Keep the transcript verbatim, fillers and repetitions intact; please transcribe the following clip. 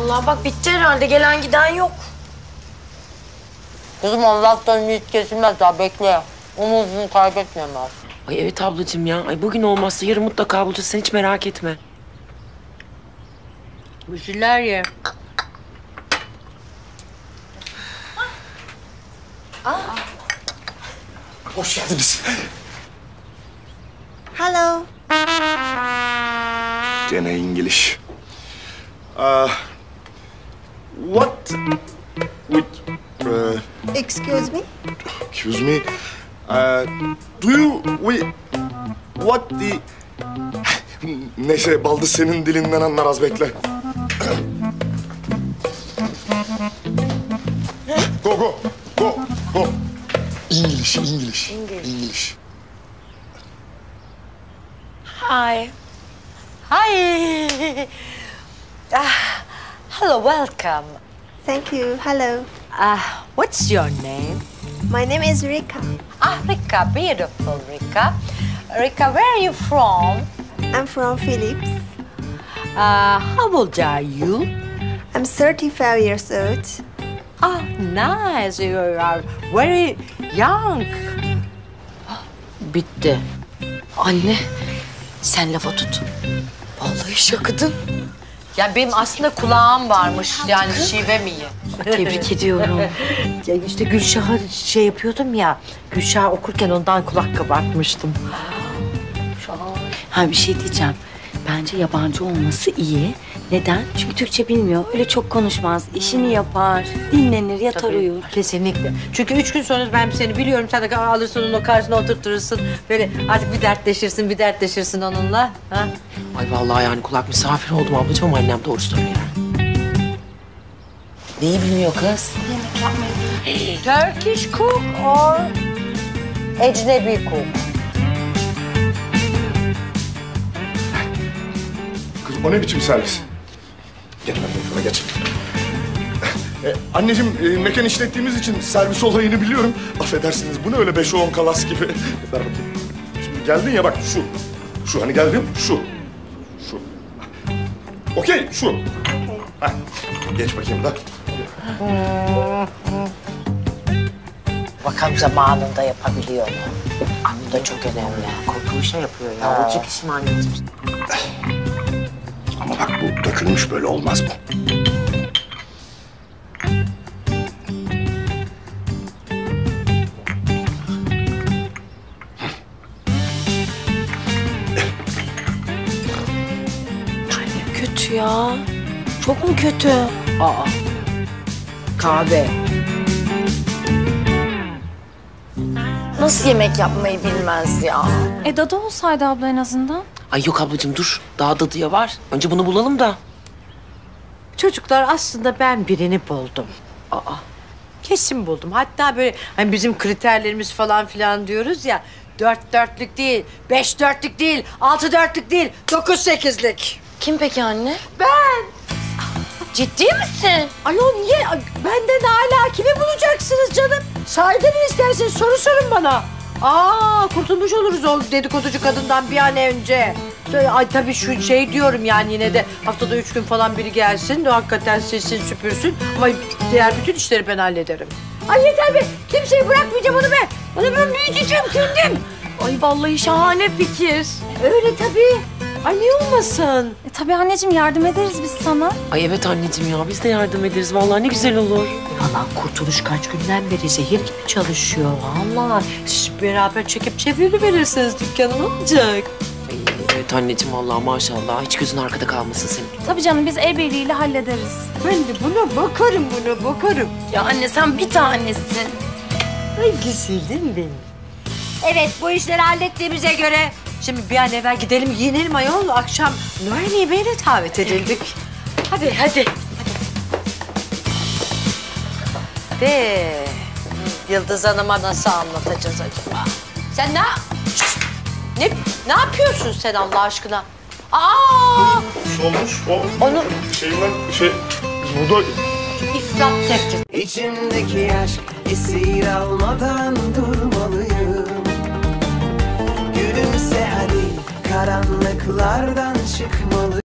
Vallahi bak bitti herhalde. Gelen giden yok. Kızım Allah'tan hiç kesilmez daha. Bekle. Umudunu kaybetmem lazım. Ay evet ablacığım ya. Ay bugün olmazsa yarın mutlaka bulacağız. Sen hiç merak etme. Bir şeyler ye. Aa. Hoş geldiniz. Hello. Gene İngiliz. Uh, what would... Uh, excuse me? Excuse me? Uh, do you... We, what the... Neyse, baldız senin dilinden anlar, az bekle. Go, go, go, go. İngiliz, İngiliz, İngiliz. Hi. Hi. Ah, hello, welcome. Thank you, hello. Ah, what's your name? My name is Rika. Ah, Rika, beautiful Rika. Rika, where are you from? I'm from Philippines. Ah, how old are you? I'm thirty-five years old. Ah, nice. You are very young. Bitti. Anne, sen lafa tut. Vallahi şakadın. Ya benim aslında kulağım varmış, yani şive miyim? Tebrik ediyorum. Ya işte Gülşah'a şey yapıyordum ya, Gülşah okurken ondan kulak kabartmıştım. Ha bir şey diyeceğim, bence yabancı olması iyi. Neden? Çünkü Türkçe bilmiyor, öyle çok konuşmaz, işini yapar, dinlenir, yatar tabii, uyur. Kesinlikle. Çünkü üç gün sonra ben seni biliyorum, sen de alırsın onu karşına oturtursun. Böyle artık bir dertleşirsin, bir dertleşirsin onunla. Ha? Ay vallahi yani kulak misafir oldum ablacığım ama annem doğru söylüyor. Neyi bilmiyor kız? Yemek yapmayı. Turkish cook or ecnebi cook? O ne biçim servis? Gel ben şuna geç. Ee, anneciğim, e, mekan işlettiğimiz için servis olayını biliyorum. Affedersiniz, bu ne öyle beş on kalas gibi? Ver bakayım. Şimdi geldin ya bak şu. Şu hani geldim, şu. Şu. Okey, şu. Okay. Heh, geç bakayım da. Bakalım zamanında yapabiliyor mu? Bu da çok önemli. Korkuşa yapıyor ya. Olacak iş mi anneciğim? Ama bak bu dökülmüş böyle olmaz bu. Ay kötü ya. Çok mu kötü? Aa. Kahve. Nasıl yemek yapmayı bilmez ya? E dadı olsaydı abla en azından. Ay yok ablacığım dur. Daha dadıya var. Önce bunu bulalım da. Çocuklar aslında ben birini buldum. Aa. Kesin buldum. Hatta böyle hani bizim kriterlerimiz falan filan diyoruz ya. Dört dörtlük değil, beş dörtlük değil, altı dörtlük değil, dokuz sekizlik. Kim peki anne? Ben. Ciddi misin? Ayol niye? Benden hala kimi bulacaksınız canım? Sahiden isterseniz soru sorun bana. Aa, kurtulmuş oluruz o dedikoducu kadından bir an önce. Ay tabii şu şey diyorum yani yine de haftada üç gün falan biri gelsin. De, hakikaten silsin, süpürsün ama diğer bütün işleri ben hallederim. Ay yeter be, kimseyi bırakmayacağım onu be. Onu ben büyüteceğim, kendim. Ay vallahi şahane fikir. Öyle tabii. Ay niye olmasın? E, tabii anneciğim yardım ederiz biz sana. Ay evet anneciğim ya biz de yardım ederiz. Vallahi ne güzel olur. Valla Kurtuluş kaç günden beri zehir gibi çalışıyor. Vallahi siz beraber çekip çeviriverirsiniz dükkanı ne olacak? Ay evet anneciğim vallahi maşallah hiç gözün arkada kalmasın senin. Tabii canım biz el birliğiyle hallederiz. Ben de buna bakarım buna bakarım. Ya anne sen bir tanesin. Ay güzelim benim. Evet bu işleri hallettiğimize göre şimdi bir an evvel gidelim giyinelim ayol. Akşam Noel yemeğine davet edildik. Hadi hadi. Hadi. De Yıldız Hanım'a nasıl anlatacağız acaba? Sen ne ne ne yapıyorsun sen Allah aşkına? Aa! Solmuş o. Onu şeyinden şey burada ifrat tefrit. İçimdeki aşk esir almadan durmalıyım. Gülümse hadi karanlıklardan çıkmalı.